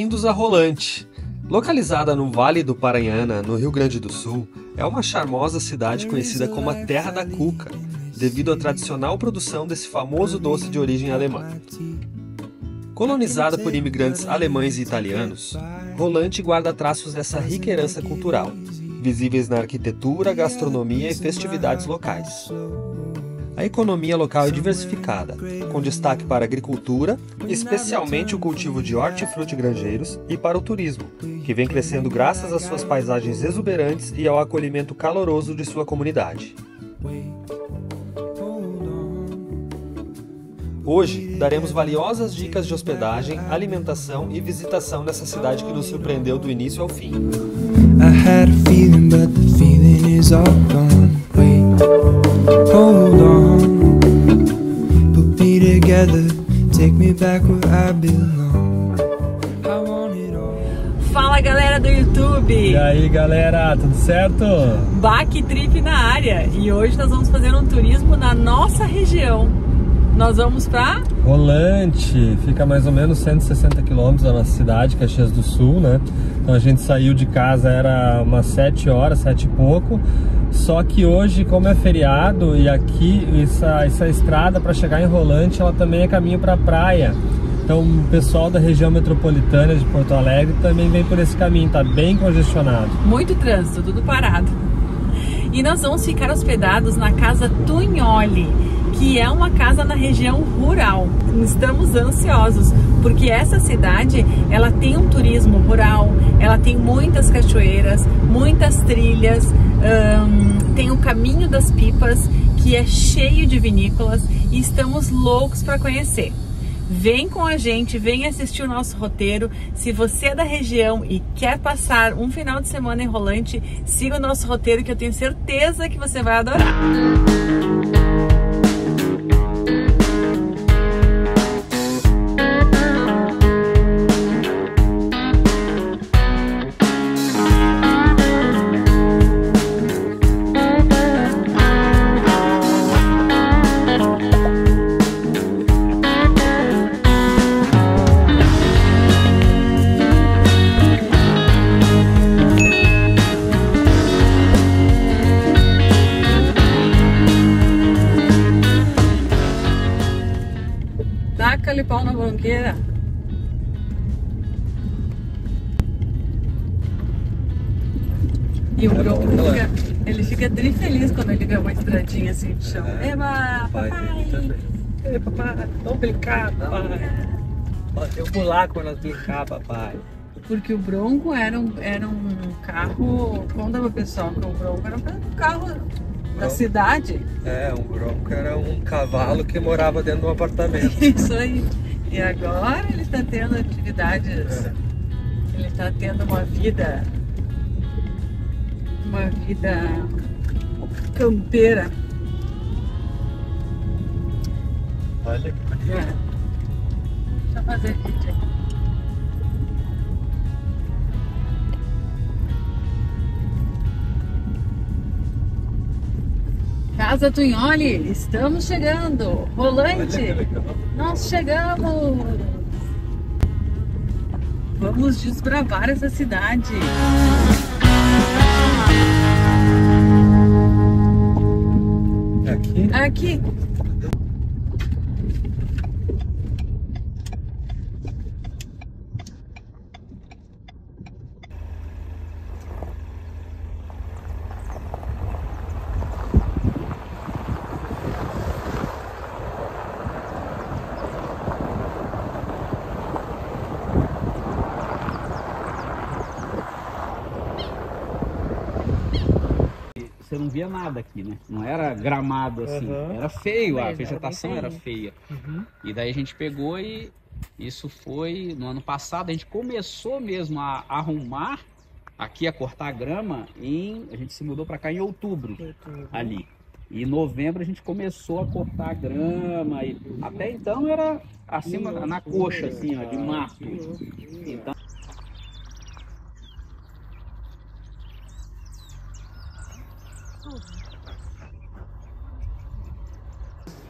Bem-vindos a Rolante. Localizada no Vale do Paranhana, no Rio Grande do Sul, é uma charmosa cidade conhecida como a Terra da Cuca, devido à tradicional produção desse famoso doce de origem alemã. Colonizada por imigrantes alemães e italianos, Rolante guarda traços dessa rica herança cultural, visíveis na arquitetura, gastronomia e festividades locais. A economia local é diversificada, com destaque para a agricultura, especialmente o cultivo de hortifruti grangeiros, e para o turismo, que vem crescendo graças às suas paisagens exuberantes e ao acolhimento caloroso de sua comunidade. Hoje, daremos valiosas dicas de hospedagem, alimentação e visitação nessa cidade que nos surpreendeu do início ao fim. Fala galera do YouTube! E aí galera, tudo certo? Bah Que Trip na área! E hoje nós vamos fazer um turismo na nossa região. Nós vamos para Rolante, fica mais ou menos 160 km da nossa cidade, Caxias do Sul, né? Então a gente saiu de casa, era umas 7 horas, 7 e pouco. Só que hoje, como é feriado, e aqui essa estrada para chegar em Rolante, ela também é caminho para a praia. Então o pessoal da região metropolitana de Porto Alegre também vem por esse caminho, tá bem congestionado. Muito trânsito, tudo parado. E nós vamos ficar hospedados na Casa Tugnoli, que é uma casa na região rural. Estamos ansiosos, porque essa cidade, ela tem um turismo rural, ela tem muitas cachoeiras, muitas trilhas, tem o Caminho das Pipas, que é cheio de vinícolas, e estamos loucos para conhecer. Vem com a gente, vem assistir o nosso roteiro. Se você é da região e quer passar um final de semana em Rolante, siga o nosso roteiro que eu tenho certeza que você vai adorar. Taca-lhe pau na branqueira. E o grupo ele fica tri feliz quando ele vê uma estradinha assim de chão. Eba, papai! Ei, papai, vamos brincar, papai! Eu vou lá quando nós brincar, papai! Porque o Bronco era um carro... Conta pro pessoal que o Bronco era um carro... da cidade? É, um Bronco era um cavalo que morava dentro de um apartamento. Isso aí. E agora ele está tendo atividades, ele está tendo uma vida campeira. Olha que bonito. É. Deixa eu fazer vídeo aqui. Casa Tugnoli, estamos chegando! Rolante, nós chegamos! Vamos desbravar essa cidade! Aqui? Aqui! Você não via nada aqui, né? Não era gramado assim, era feio, a vegetação era feia. E daí a gente pegou e isso foi no ano passado, a gente começou mesmo a arrumar aqui, a cortar a grama, a gente se mudou para cá em outubro. Ali. E em novembro a gente começou a cortar a grama, e até então era acima, na coxa assim, ó, de mato. Então...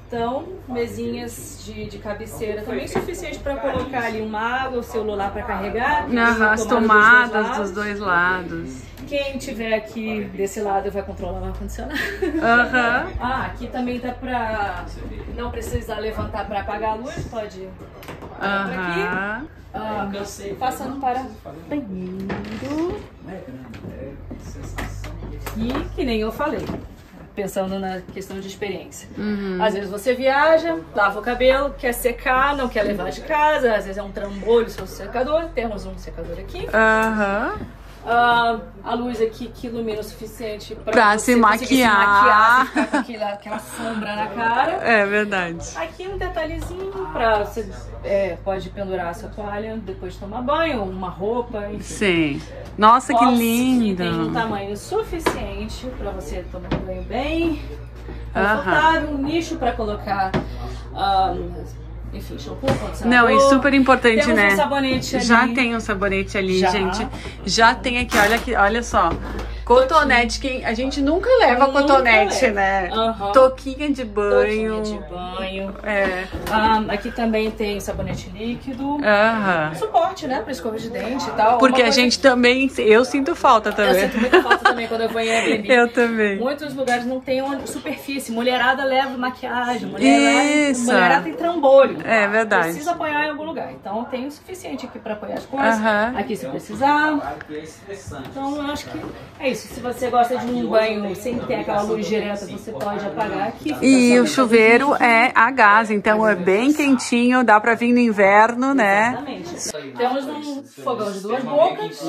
Então, mesinhas de cabeceira também suficiente para colocar ali uma água, o celular para carregar. As tomadas dos dois lados. Quem tiver aqui desse lado vai controlar o ar-condicionado. Ah, aqui também dá para não precisar levantar para apagar a luz, pode ir para aqui. Passando para banheiro. E que nem eu falei, pensando na questão de experiência. Às vezes você viaja, lava o cabelo, quer secar, não quer levar de casa, às vezes é um trambolho seu secador, temos um secador aqui. A luz aqui que ilumina o suficiente pra se maquiar, ficar com aquela sombra na cara. É verdade. Aqui um detalhezinho pra você pode pendurar a sua toalha depois de tomar banho, uma roupa, enfim. Sim. Nossa, que linda! Tem um tamanho suficiente pra você tomar um banho bem confortável, um nicho pra colocar. Enfim, shampoo, condicionador. Não, é super importante, temos, né? Um sabonete ali. Já tem um sabonete ali, gente. Já tem aqui, olha aqui, olha só. Cotonete, que a gente nunca leva cotonete, né? Toquinha de banho. Toquinha de banho. É. Aqui também tem sabonete líquido. Suporte, né? Para escova de dente e tal. Porque a gente também... Eu sinto falta também. Eu sinto muita falta também quando eu vou em Airbnb. Eu também. Muitos lugares não tem superfície. Mulherada leva maquiagem. Mulherada tem trambolho. É verdade. Precisa apoiar em algum lugar. Então tem o suficiente aqui para apoiar as coisas. Aqui se precisar. Então eu acho que é isso. Se você gosta de um banho sem ter aquela luz direta, você pode apagar aqui. E o chuveiro é a gás, então é bem quentinho, dá pra vir no inverno, né? Exatamente. Temos um fogão de duas bocas,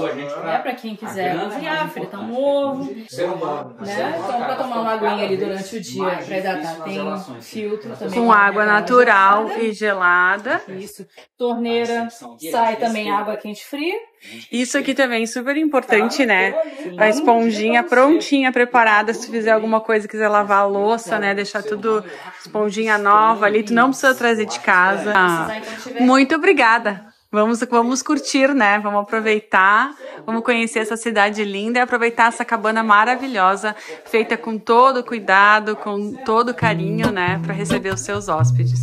né? Pra quem quiser cozinhar, fritar um ovo, né? Então pra tomar uma aguinha ali durante o dia, pra hidratar, tem filtro também. Com água natural e gelada. Isso. Torneira, sai também água quente fria. Isso aqui também é super importante, né? A esponjinha prontinha, preparada. Se tu fizer alguma coisa, quiser lavar a louça, né? Deixar tudo esponjinha nova ali. Tu não precisa trazer de casa. Muito obrigada. Vamos curtir, né? Vamos aproveitar, vamos conhecer essa cidade linda e aproveitar essa cabana maravilhosa, feita com todo cuidado, com todo carinho, né? Para receber os seus hóspedes.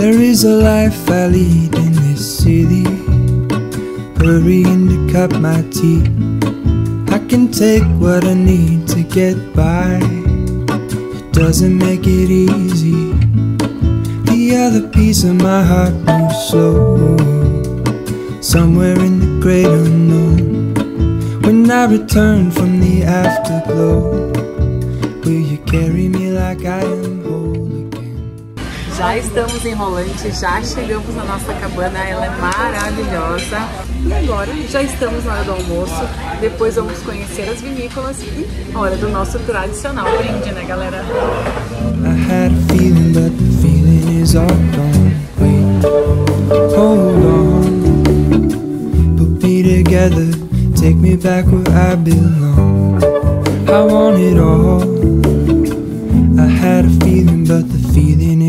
There is a life I lead in this city, hurrying to cut my teeth. I can take what I need to get by, it doesn't make it easy. The other piece of my heart moves slow, somewhere in the great unknown. When I return from the afterglow, will you carry me like I am whole? Já estamos em Rolante, já chegamos na nossa cabana, ela é maravilhosa. E agora já estamos na hora do almoço, depois vamos conhecer as vinícolas e a hora do nosso tradicional brinde, né, galera?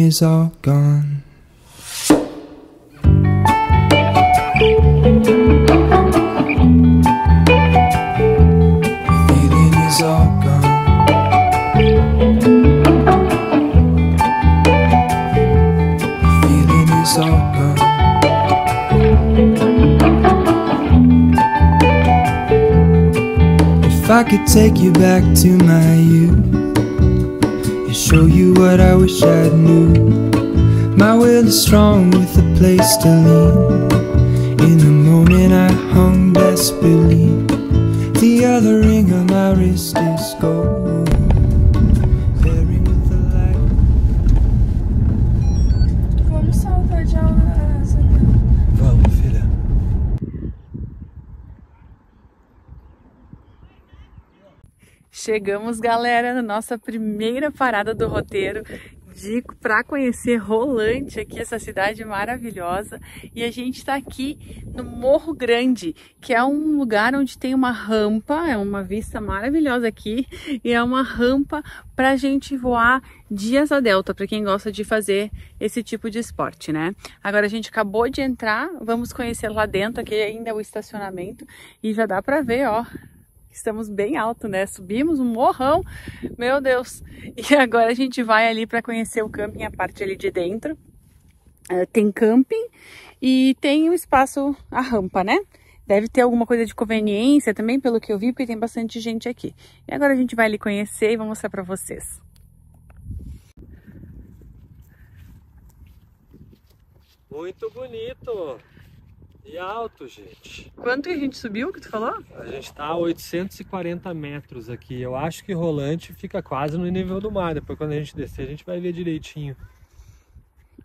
Is all gone. The feeling is all gone. The feeling is all gone. If I could take you back to my youth, show you what I wish I knew. My will is strong with a place to lean. In the moment I hung best believe. The other ring on my wrist is gold. Pairing with the light. Vamos saltar de aula na asa. Vamos, filha. Chegamos, galera, na nossa primeira parada do roteiro. indico para conhecer Rolante, aqui essa cidade maravilhosa. E a gente está aqui no Morro Grande, que é um lugar onde tem uma rampa, é uma vista maravilhosa aqui, e é uma rampa para a gente voar de asa delta, para quem gosta de fazer esse tipo de esporte, né? Agora a gente acabou de entrar, vamos conhecer lá dentro, aqui ainda é o estacionamento, e já dá para ver, ó. Estamos bem alto, né? Subimos um morrão, meu Deus! E agora a gente vai ali para conhecer o camping, a parte ali de dentro. Tem camping e tem o espaço, a rampa, né? Deve ter alguma coisa de conveniência também, pelo que eu vi, porque tem bastante gente aqui. E agora a gente vai ali conhecer e vou mostrar para vocês. Muito bonito! E alto, gente. Quanto que a gente subiu, que tu falou? A gente tá a 840 metros aqui. Eu acho que Rolante fica quase no nível do mar. Depois quando a gente descer, a gente vai ver direitinho.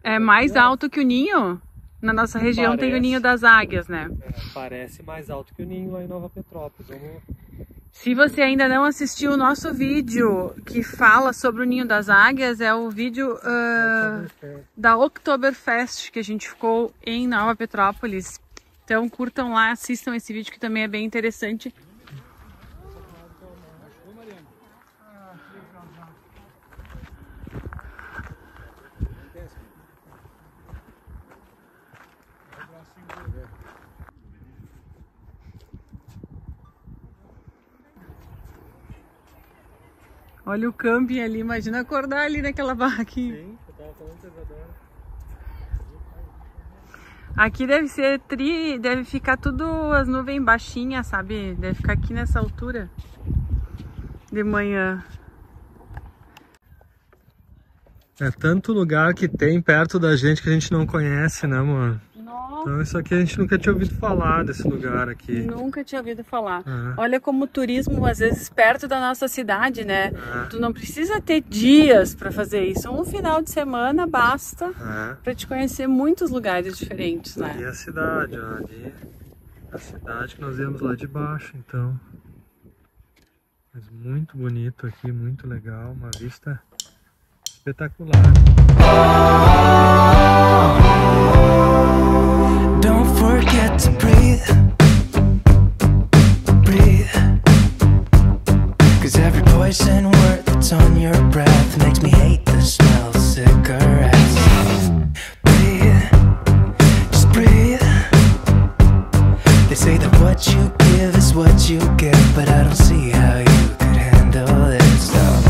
É mais alto que o Ninho? Na nossa região parece, tem o Ninho das Águias, né? É, parece mais alto que o Ninho lá em Nova Petrópolis. Vamos... Se você ainda não assistiu o nosso vídeo que fala sobre o Ninho das Águias, é o vídeo da Octoberfest, que a gente ficou em Nova Petrópolis. Então curtam lá, assistam esse vídeo que também é bem interessante. Olha o camping ali, imagina acordar ali naquela barraquinha. Sim, eu tava falando que agora. Aqui deve ser deve ficar tudo as nuvens baixinhas, sabe? Deve ficar aqui nessa altura de manhã. É tanto lugar que tem perto da gente que a gente não conhece, né, mano? Nossa. Então isso aqui a gente nunca tinha ouvido falar desse lugar aqui. Nunca tinha ouvido falar. É. Olha como o turismo, às vezes, perto da nossa cidade, né? É. Tu não precisa ter dias para fazer isso. Um final de semana basta para te conhecer muitos lugares diferentes, né? E a cidade, ó. Ali a cidade que nós vemos lá de baixo, então. Mas muito bonito aqui, muito legal. Uma vista... espetacular. Don't forget to breathe. Breathe. 'Cause every poison word that's on your breath makes me hate the smell of cigarettes. Breathe. Just breathe. They say that what you give is what you get, but I don't see how you could handle this stuff.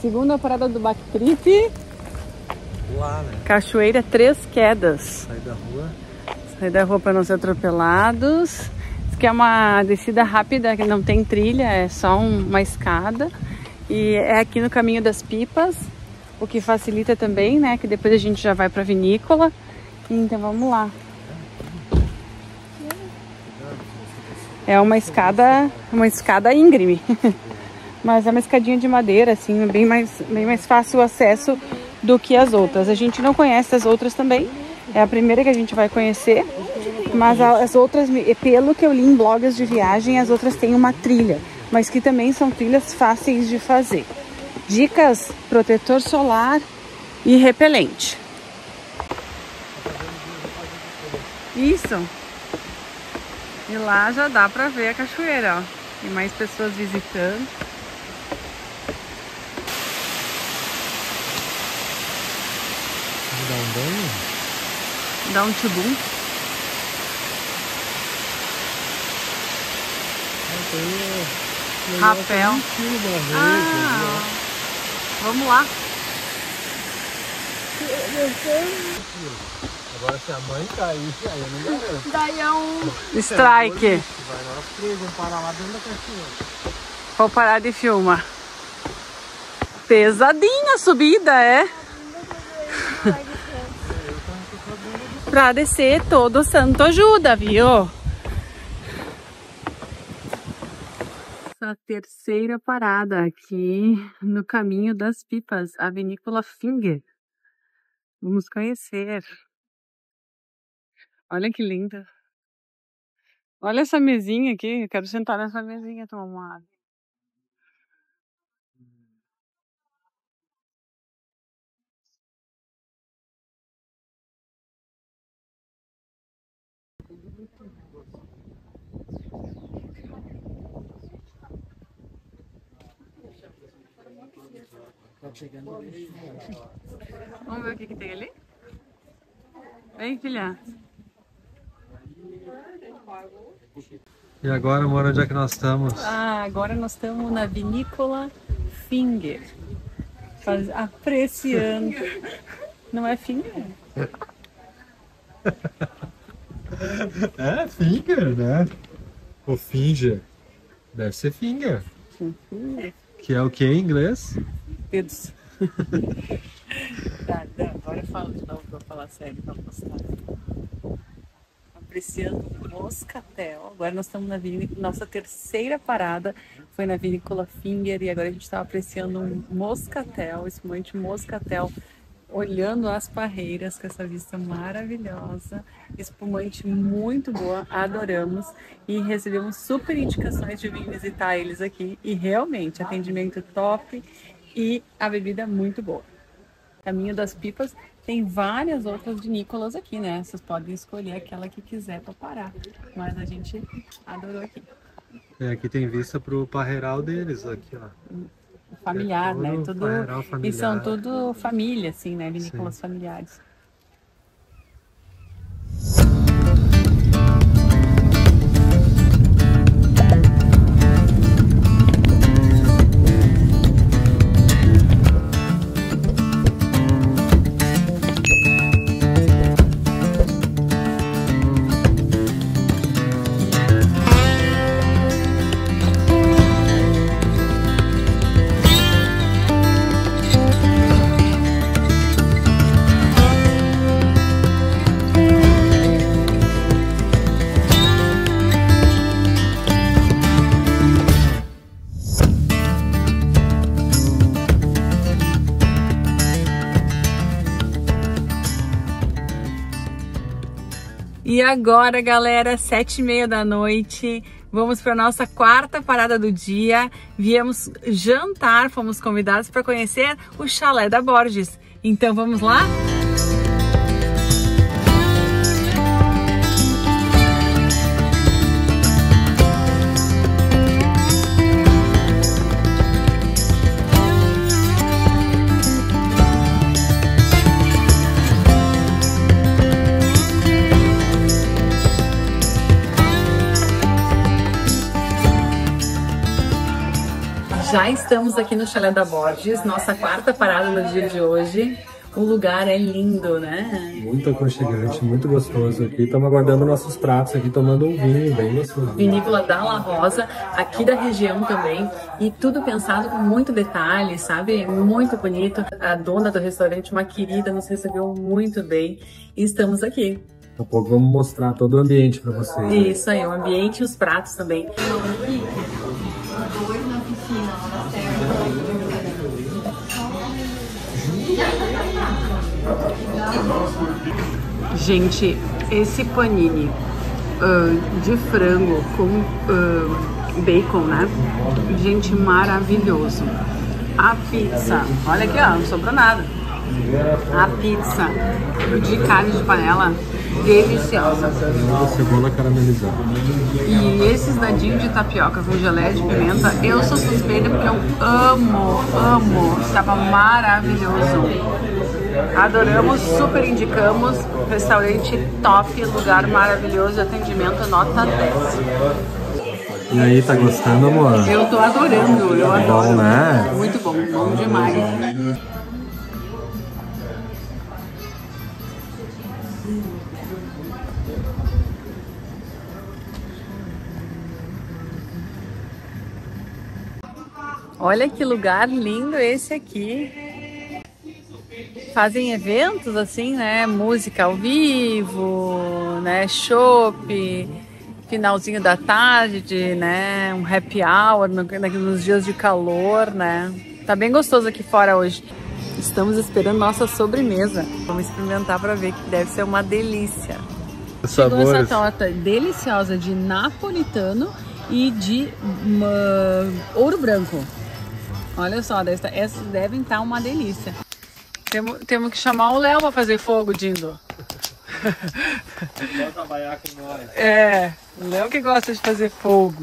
Segunda parada do Bah Que Trip. Lá, né? Cachoeira Três Quedas. Sai da rua. Sai da rua para não ser atropelados. Isso aqui é uma descida rápida, que não tem trilha, é só uma escada. E é aqui no Caminho das Pipas, o que facilita também, né? Que depois a gente já vai para a vinícola. Então vamos lá. É uma escada íngreme. Mas é uma escadinha de madeira, assim, bem mais fácil o acesso do que as outras. A gente não conhece as outras também, é a primeira que a gente vai conhecer. Mas as outras, pelo que eu li em blogs de viagem, as outras têm uma trilha, mas que também são trilhas fáceis de fazer. Dicas: protetor solar e repelente. Isso. E lá já dá pra ver a cachoeira, ó. Tem mais pessoas visitando. Dá um banho? Dá um tibum. Rapel. Ah, Vamos lá. Agora se a mãe cair, aí eu não garanto. Daí é um strike. É um bolito, vai na hora presa, vamos parar lá dentro da caixinha. Vou parar de filmar. Pesadinha a subida, é? Pra descer todo santo ajuda, viu? A terceira parada aqui no Caminho das Pipas, a Vinícola Finger. Vamos conhecer. Olha que linda. Olha essa mesinha aqui. Eu quero sentar nessa mesinha e tomar uma água. Vamos ver o que tem ali? Vem, filha. E agora, amor, onde é que nós estamos? Ah, agora nós estamos na Vinícola Finger. Apreciando. Não é Finger? É Finger, né? Ou Finger. Deve ser Finger. Que é o que em inglês? Dedos. Tá, agora eu falo de novo pra falar sério, pra postar. Apreciando o Moscatel. Agora nós estamos na vinícola. Nossa terceira parada foi na Vinícola Finger e agora a gente está apreciando um Moscatel, espumante Moscatel, olhando as parreiras com essa vista maravilhosa. Espumante muito boa, adoramos e recebemos super indicações de vir visitar eles aqui e realmente atendimento top. E a bebida é muito boa. Caminho das Pipas tem várias outras vinícolas aqui, né? Vocês podem escolher aquela que quiser para parar. Mas a gente adorou aqui. É, aqui tem vista pro parreiral deles, aqui, ó. Familiar, é todo, né? Todo... parreiral familiar. E são tudo família, assim, né? Vinícolas, sim, familiares. E agora, galera, 7h30 da noite, vamos para a nossa quarta parada do dia. Viemos jantar, fomos convidados para conhecer o Chalé da Borges. Então vamos lá? Já estamos aqui no Chalé da Borges, nossa quarta parada do dia de hoje. O lugar é lindo, né? Muito aconchegante, muito gostoso aqui. Estamos aguardando nossos pratos aqui, tomando um vinho bem gostoso. Vinícola La Rosa, aqui da região também. E tudo pensado com muito detalhe, sabe? Muito bonito. A dona do restaurante, uma querida, nos recebeu muito bem. E estamos aqui. Daqui a pouco vamos mostrar todo o ambiente para vocês. Né? Isso aí, o ambiente e os pratos também. Gente, esse panini de frango com bacon, né? Gente, maravilhoso. A pizza, olha aqui, ó, não sobrou nada. A pizza de carne de panela, deliciosa. Cebola caramelizada. E esses dadinhos de tapioca com geleia de pimenta, eu sou suspeita porque eu amo. Estava maravilhoso. Adoramos, super indicamos. Restaurante top, lugar maravilhoso, atendimento nota 10. E aí, tá gostando, amor? Eu tô adorando, eu adoro. Bom, né? Muito bom, bom demais. Olha que lugar lindo esse aqui. Fazem eventos assim, né? Música ao vivo, né? Chopp, finalzinho da tarde, né? Um happy hour nos dias de calor, né? Tá bem gostoso aqui fora hoje. Estamos esperando nossa sobremesa. Vamos experimentar para ver que deve ser uma delícia. Chegou essa torta deliciosa de napolitano e de ouro branco. Olha só, essas devem estar uma delícia. Temos que chamar o Léo para fazer fogo, Dindo. Vamos trabalhar com nós. É, o Léo que gosta de fazer fogo.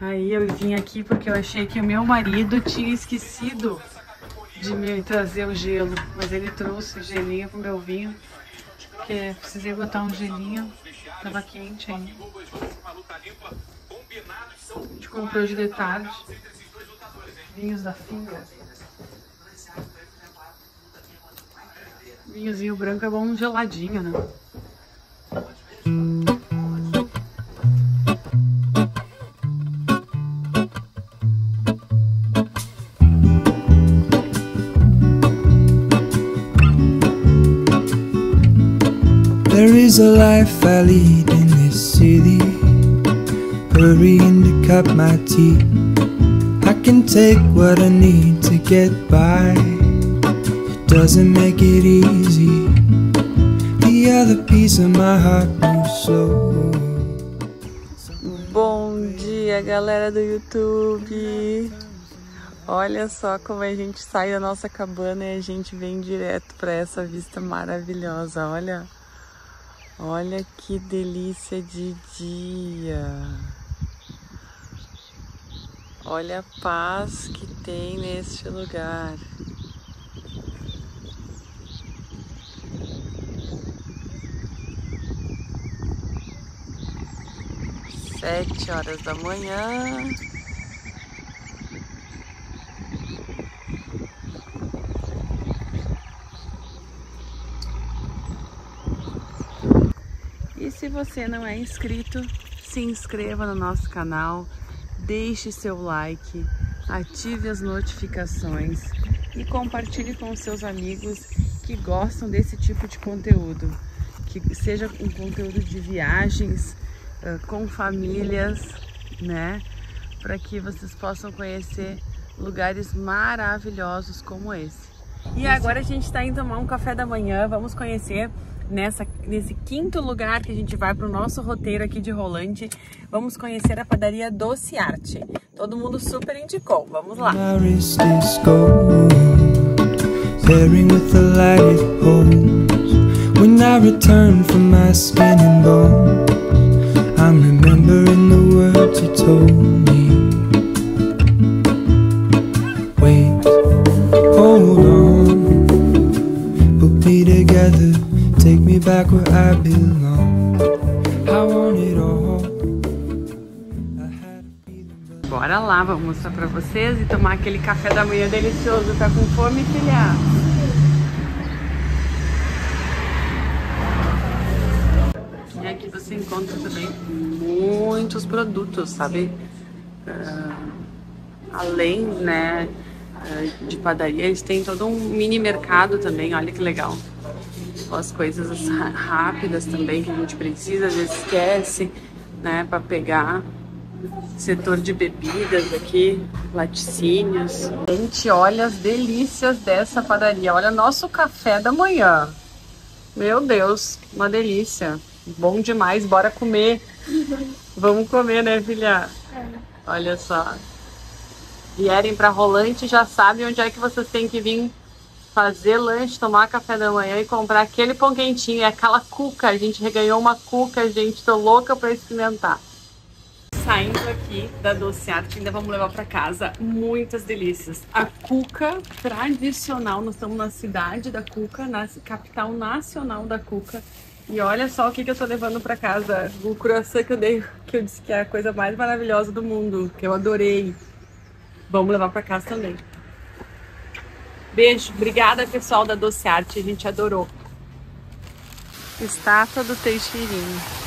Aí eu vim aqui porque eu achei que o meu marido tinha esquecido de me trazer o gelo, mas ele trouxe gelinho pro meu vinho, porque precisei botar um gelinho, tava quente ainda. A gente comprou de detalhes, vinhos da Finger. Vinhozinho branco é bom geladinho, né? There is a life I lead in this city, hurrying to cut my teeth. I can take what I need to get by, it doesn't make it easy. The other piece of my heart moves slow. Bom dia, galera do YouTube! Olha só como a gente sai da nossa cabana e a gente vem direto para essa vista maravilhosa, olha! Olha que delícia de dia! Olha a paz que tem neste lugar. Sete horas da manhã. E se você não é inscrito, se inscreva no nosso canal, deixe seu like, ative as notificações e compartilhe com seus amigos que gostam desse tipo de conteúdo. Que seja um conteúdo de viagens, com famílias, né? Para que vocês possam conhecer lugares maravilhosos como esse. E agora a gente está indo tomar um café da manhã, vamos conhecer... Nesse quinto lugar que a gente vai para o nosso roteiro aqui de Rolante, vamos conhecer a padaria Doce Arte. Todo mundo super indicou, vamos lá! Take me back where I belong. I want it all. Bora lá, vou mostrar pra vocês e tomar aquele café da manhã delicioso. Tá com fome, filha? E aqui você encontra também muitos produtos, sabe? Além, né, de padaria, eles têm todo um mini mercado também, olha que legal. As coisas rápidas também que a gente precisa, às vezes esquece, né, para pegar. Setor de bebidas aqui, laticínios. Gente, olha as delícias dessa padaria, olha nosso café da manhã. Meu Deus, uma delícia, bom demais, bora comer. Vamos comer, né, filha? Olha só. Vierem para Rolante, já sabem onde é que vocês têm que vir fazer lanche, tomar café da manhã e comprar aquele pão quentinho, aquela cuca. A gente reganhou uma cuca, gente, tô louca pra experimentar. saindo aqui da Doce Arte, ainda vamos levar para casa muitas delícias. A cuca tradicional, nós estamos na cidade da cuca, na capital nacional da cuca. E olha só o que eu tô levando para casa. O croissant que eu dei, que eu disse que é a coisa mais maravilhosa do mundo, que eu adorei. Vamos levar para casa também. Beijo, obrigada pessoal da Doce Arte, a gente adorou. Estátua do Teixeirinha.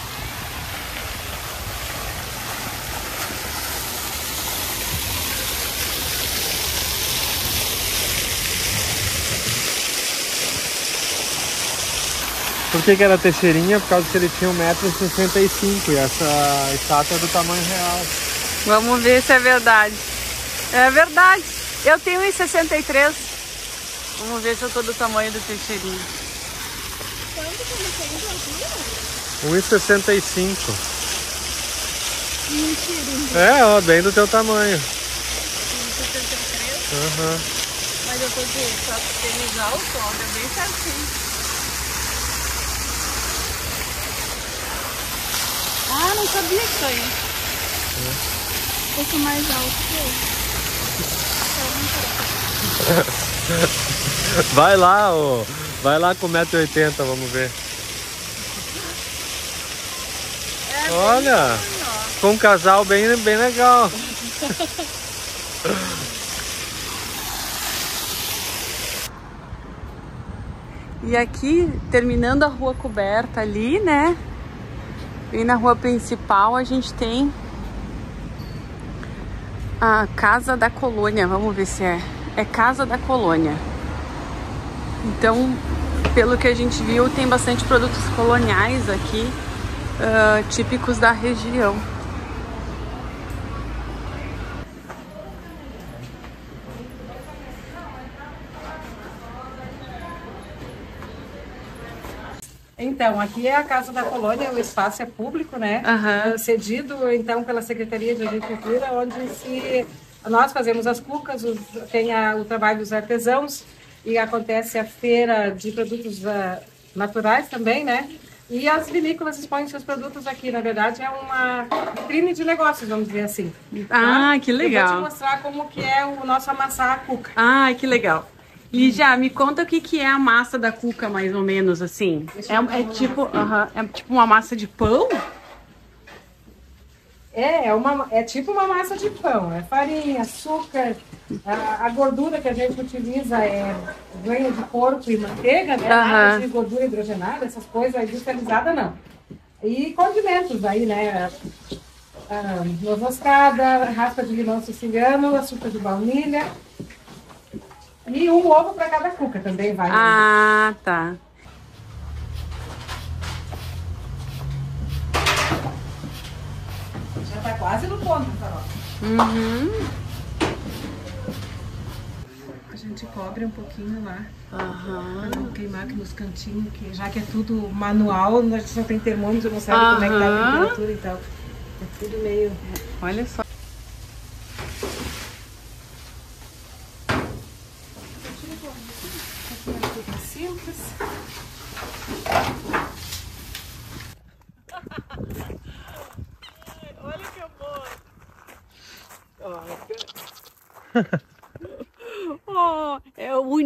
Por que era Teixeirinha? Por causa que ele tinha 1,65 m e essa estátua é do tamanho real. Vamos ver se é verdade. É verdade. Eu tenho 1,63 m. Vamos ver se eu tô do tamanho do Teixeirinha. Quanto que ele tem de altura? 1,65 m. Mentira. É, ó, bem do teu tamanho. 1,63 m? Aham. Uhum. Mas eu tô de só tênis alto, ó, é bem certinho. Ah, não sabia que isso aí. Um pouco mais alto que eu. Vai lá, ô. Vai lá com 1,80 m, vamos ver. É, olha, com um casal bem legal. E aqui, terminando a rua coberta ali, né? E na rua principal a gente tem a Casa da Colônia. Vamos ver se é. É Casa da Colônia. Então, pelo que a gente viu, tem bastante produtos coloniais aqui, típicos da região. Então, aqui é a Casa da Colônia, o espaço é público, né? Uhum. Cedido, então, pela Secretaria de Agricultura, onde nós fazemos as cucas, tem o trabalho dos artesãos, e acontece a feira de produtos naturais também, né? E as vinícolas expõem seus produtos aqui. Na verdade, é uma vitrine de negócios, vamos dizer assim. Ah, que legal! Eu vou te mostrar como que é o nosso amassar a cuca. Ah, que legal! E já me conta o que é a massa da cuca, mais ou menos, assim. É tipo uma massa de pão? É tipo uma massa de pão. É farinha, açúcar, a gordura que a gente utiliza é ganho de porco e manteiga, né? Nada de gordura hidrogenada, essas coisas industrializadas, não. E condimentos aí, né? Noz moscada, raspa de limão siciliano, açúcar de baunilha. E um ovo para cada cuca também vai. Ah, tá. Já tá quase no ponto, Carol. Uhum. A gente cobre um pouquinho lá. Aham. Pra não queimar aqui nos cantinhos, que já que é tudo manual, nós só tem termômetro, não sabe como é que tá a temperatura e tal. É tudo meio... Olha só.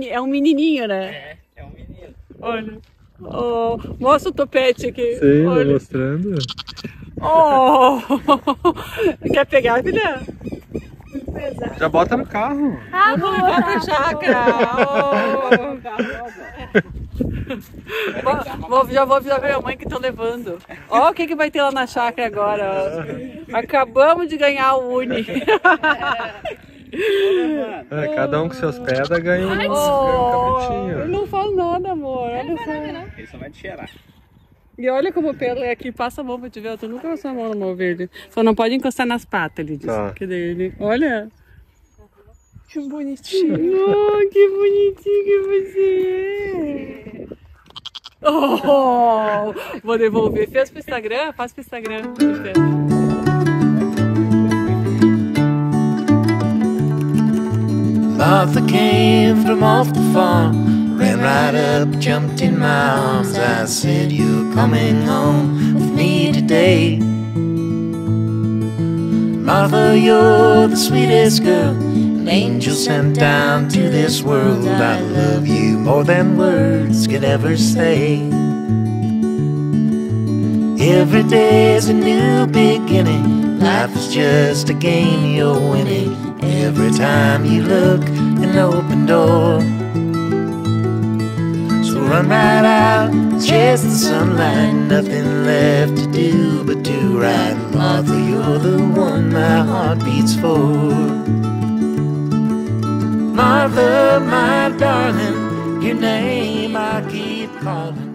É um menininho, né? É um menino. Olha. Oh, mostra o topete aqui. Sim, olha. Mostrando. Oh. Quer pegar, filha? Já bota no carro. Ah, vou levar pra chácara. Já vou avisar pra minha mãe que tô levando. Olha o que vai ter lá na chácara agora. Ó. Acabamos de ganhar o Uni. É, cada um que se hospeda ganha um cabritinho. Eu não falo nada, amor. Ele só vai te cheirar. E olha como o Pedro é aqui, passa a mão pra te ver. Tu nunca passou a mão no meu verde. Só não pode encostar nas patas, ele diz. Tá. Que dele. Olha. Que bonitinho. Oh, que bonitinho que você é. Oh, vou devolver. Fez pro Instagram? Faz pro Instagram. Martha came from off the farm, ran right up, jumped in my arms. I said, you're coming home with me today. Mother, you're the sweetest girl an angel sent down to this world. I love you more than words could ever say. Every day's a new beginning, life is just a game you're winning. Every time you look, an open door. So run right out, chase the sunlight, nothing left to do but to ride. Martha, you're the one my heart beats for. Martha, my darling, your name I keep calling.